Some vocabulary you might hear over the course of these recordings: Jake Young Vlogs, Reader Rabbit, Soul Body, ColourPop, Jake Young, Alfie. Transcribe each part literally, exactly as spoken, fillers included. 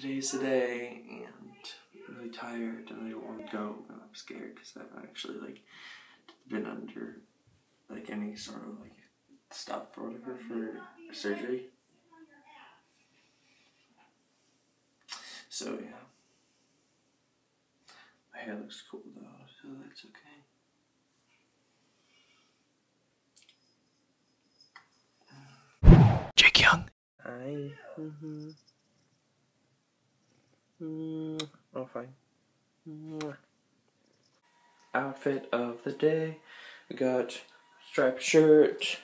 Today's the day, and I'm really tired, and I don't want to go, and I'm scared because I haven't actually, like, been under, like, any sort of, like, stuff or whatever for surgery. So, yeah. My hair looks cool, though, so that's okay. Jake Young. I, mm-hmm. Mm, oh, fine. Mm. Outfit of the day. We got striped shirt,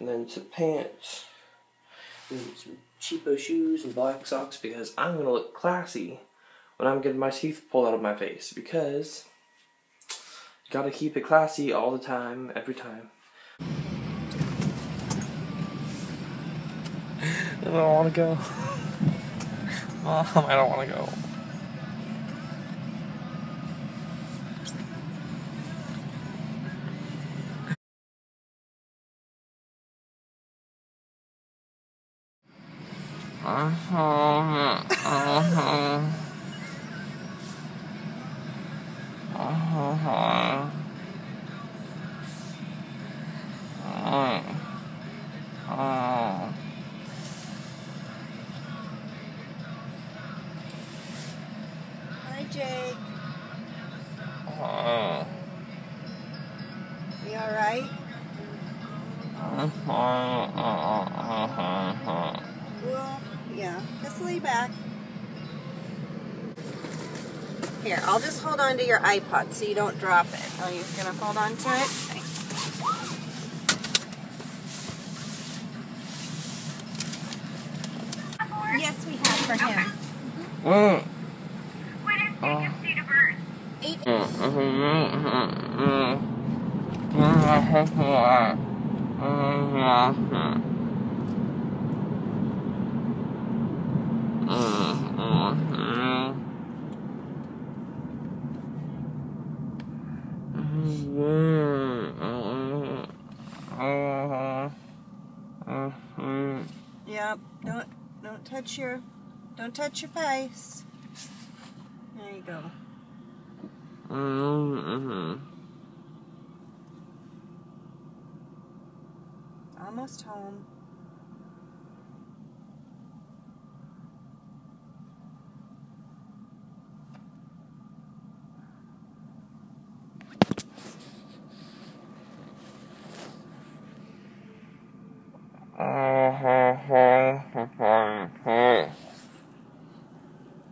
and then some pants, and some cheapo shoes and black socks, because I'm gonna look classy when I'm getting my teeth pulled out of my face, because you gotta keep it classy all the time, every time. I don't wanna go. Mom, I don't want to go. Uh-huh. Uh-huh. Uh-huh. Jake. Uh, you alright? Uh, uh, uh, uh, uh, well, yeah. Just lay back. Here, I'll just hold on to your iPod so you don't drop it. Are you going to hold on to it? Thanks. Yes, we have for him. Okay. Mm. Yep, don't don't touch your don't touch your face. There you go. Mm-hmm. Almost home. Okay.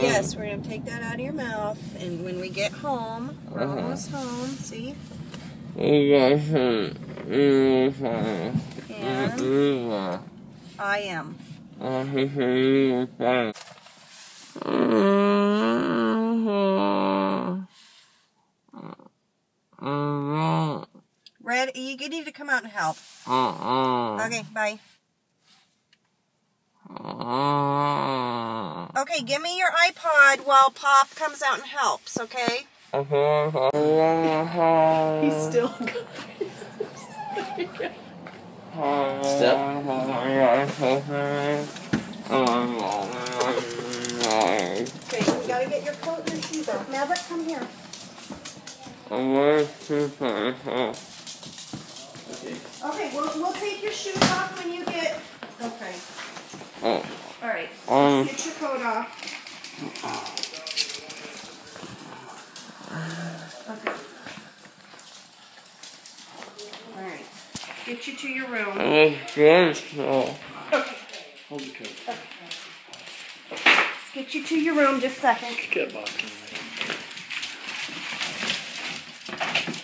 Yes, we're going to take that out of your mouth, and when we get home, we're almost home, see? And I am. Red, you need to come out and help. Okay, bye. Okay, give me your iPod while Pop comes out and helps, okay? He's still Okay, you gotta get your coat and your shoes off. Maverick, come here. Okay, we'll, we'll take your shoes off when you get... Okay. Oh. Alright, um, get your coat off. Okay. Alright. Get you to your room. Okay. Hold the coat. Okay. Let's get you to your room just a second. Get box in there.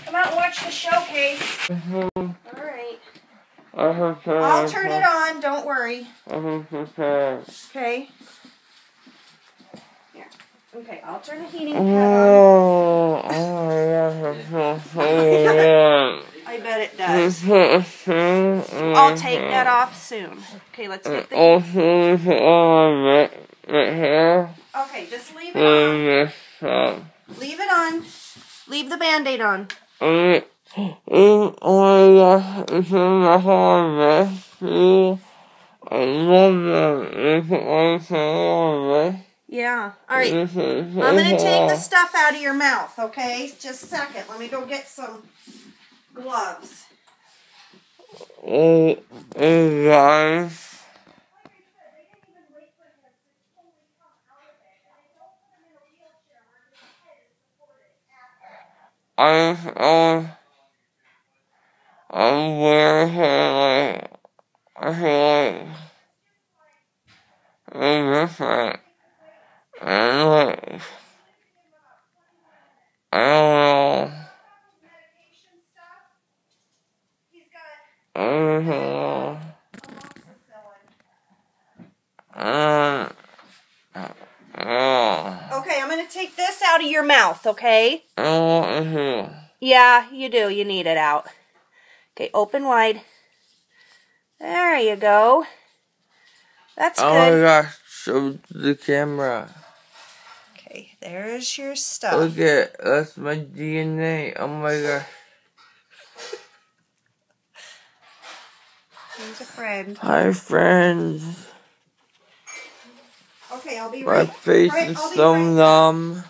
Come out and watch the showcase. Mm-hmm. All right. Mm-hmm. I'll turn it on. Don't worry. Mm-hmm. Okay. Here. Okay, I'll turn the heating pad on. Oh, I bet it does. I'll take that off soon. Okay, let's get the Okay, just leave it on. Leave it on. Leave the Band-Aid on. Yeah. All right. I'm going to take the stuff out of your mouth, okay? Just a second. Let me go get some gloves. Oh, guys. I, um, I'm wearing like, I feel like, I'm different. I'm like, I don't know. Uh, uh, uh, okay, I'm going to take this out of your mouth, okay? I want it here. Yeah, you do. You need it out. Okay, open wide. There you go. That's oh good. Oh, my gosh. Show the camera. Okay, there's your stuff. Look at it. That's my D N A. Oh, my gosh. He's a friend. Hi, friends. Okay, I'll be right back. My face right, is so right numb,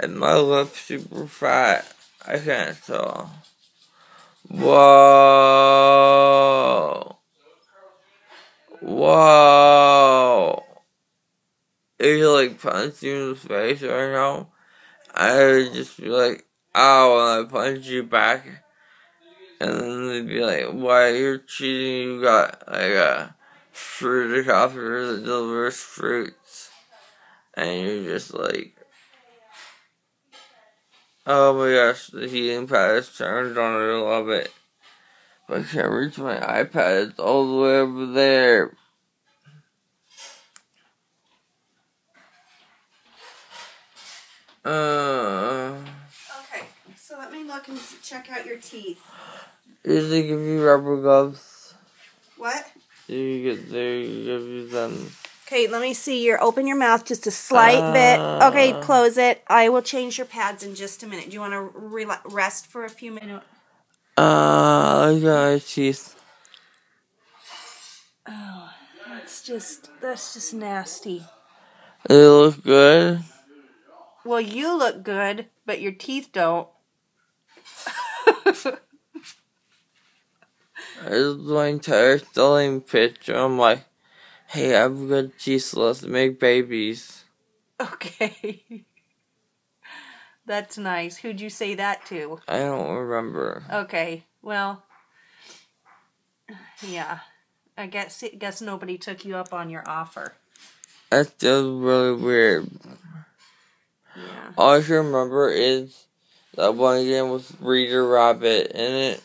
and my lips super fat. I can't tell. Whoa. Whoa. If you like punch you in the face right now, I would just be like, ow, and I punch you back. And then they'd be like, why you're cheating, you got like a fruit helicopter that delivers fruits. And you're just like, oh my gosh, the heating pad is turned on, I love it. But I can't reach my iPad, it's all the way over there. Uh... Let me look and check out your teeth. Did they give you rubber gloves? What? Did you get there? You give you them. Okay, let me see. Your open your mouth just a slight uh, bit. Okay, close it. I will change your pads in just a minute. Do you want to rest for a few minutes? Uh, I got my teeth. Oh, that's just that's just nasty. They look good. Well, you look good, but your teeth don't. I was my entire selling pitch. I'm like, hey, I've got teeth, let's make babies. Okay. That's nice. Who'd you say that to? I don't remember. Okay. Well, yeah. I guess, guess nobody took you up on your offer. That's just really weird. Yeah. All I can remember is that one game with Reader Rabbit in it.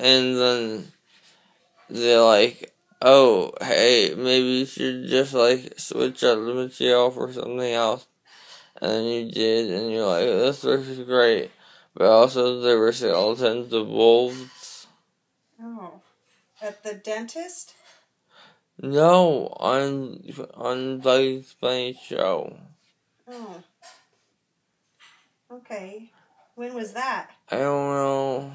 And then they're like, oh, hey, maybe you should just, like, switch out the material for something else. And then you did, and you're like, this looks great. But also, there were skeletons of wolves. Oh. At the dentist? No, on, on Bugs Bunny show. Oh. Okay. When was that? I don't know.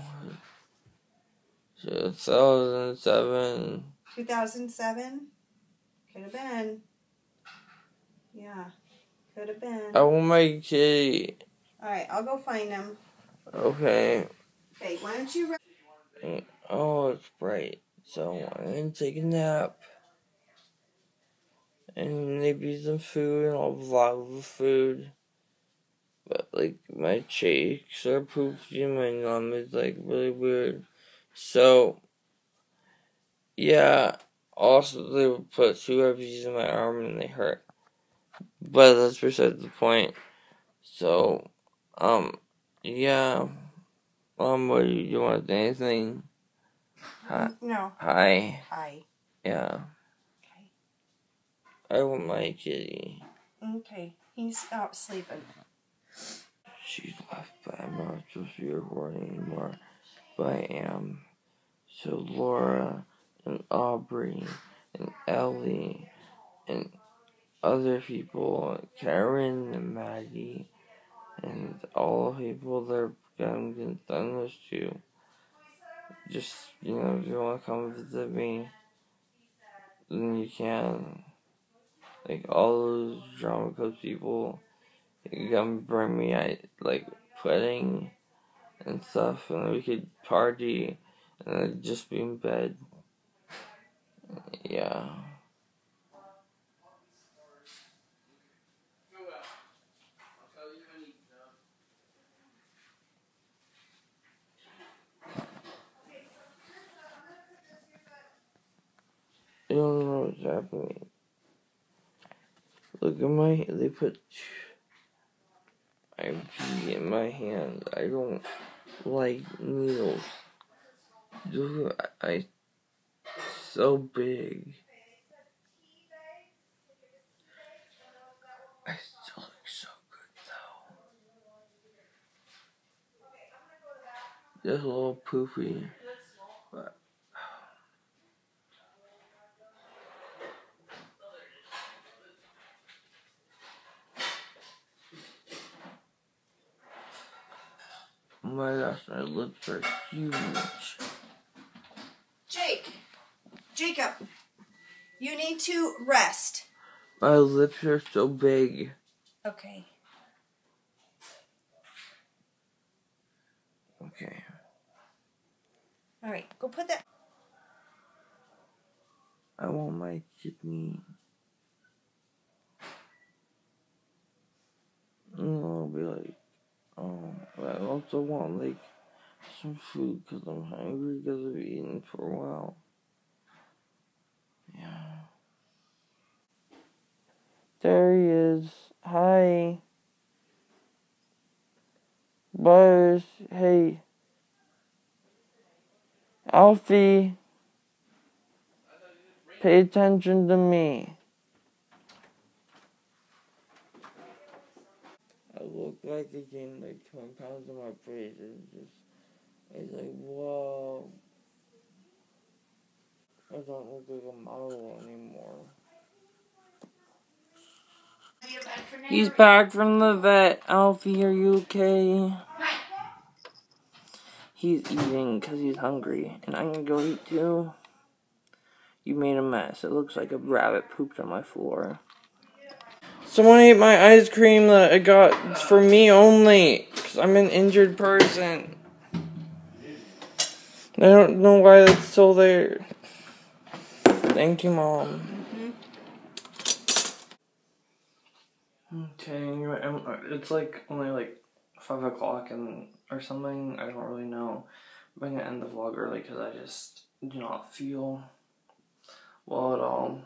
two thousand seven. two thousand seven? Could have been. Yeah. Could have been. I want my kitty. Alright, I'll go find him. Okay. Okay, why don't you... Oh, it's bright. So I'm going to take a nap. And maybe some food. And I'll vlog the food. But, like, my cheeks are poopy, my mom is, like, really weird. So, Yeah, also they would put two R P Gs in my arm and they hurt. But that's beside the point. So, um, yeah. Um, what do you, you want to say? Anything? Hi. No. Hi. Hi. Yeah. Okay. I want my kitty. Okay. He's out sleeping. She left, but I'm not supposed to be recording anymore. But I am. So Laura and Aubrey and Ellie and other people, Karen and Maggie and all the people that I'm getting done with too. Just, you know, if you want to come visit me, then you can. Like, all those drama code people, you can bring me, I, like, pudding and stuff, and we could party, and I'd just be in bed. Yeah. I don't know what's happening. Look at my, they put I P in my hand. I don't like needles. Look, I, I, so big. I still look so good though. Just a little poofy. Oh my gosh, my lips are huge. Jake, Jacob, you need to rest. My lips are so big. Okay. Okay. All right, go put that. I want my kidney. I'll be like. Um, but I also want, like, some food, because I'm hungry, because I've eaten for a while. Yeah. There he is. Hi. Buzz. Hey. Alfie. Pay attention to me. I look like I gained like twenty pounds on my face. It's just, it's like, whoa. I don't look like a model anymore. He's back from the vet. Alfie, are you okay? He's eating because he's hungry. And I'm going to go eat too. You made a mess. It looks like a rabbit pooped on my floor. Someone ate my ice cream that I got for me only, because I'm an injured person. I don't know why that's still there. Thank you, Mom. Mm-hmm. Okay, it's like only like five o'clock and or something. I don't really know. I'm going to end the vlog early because I just do not feel well at all.